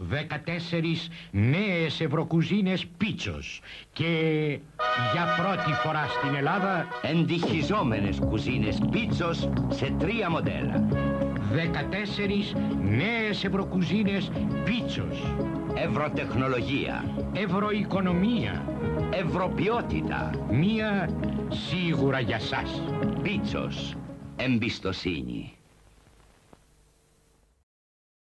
14 νέες ευρωκουζίνες Πίτσος και για πρώτη φορά στην Ελλάδα εντυχιζόμενες κουζίνες Πίτσος σε 3 μοντέλα. 14 νέες ευρωκουζίνες Πίτσος. Ευρωτεχνολογία. Ευρωοικονομία. Ευρωποιότητα. Μία σίγουρα για σας. Πίτσος. Εμπιστοσύνη.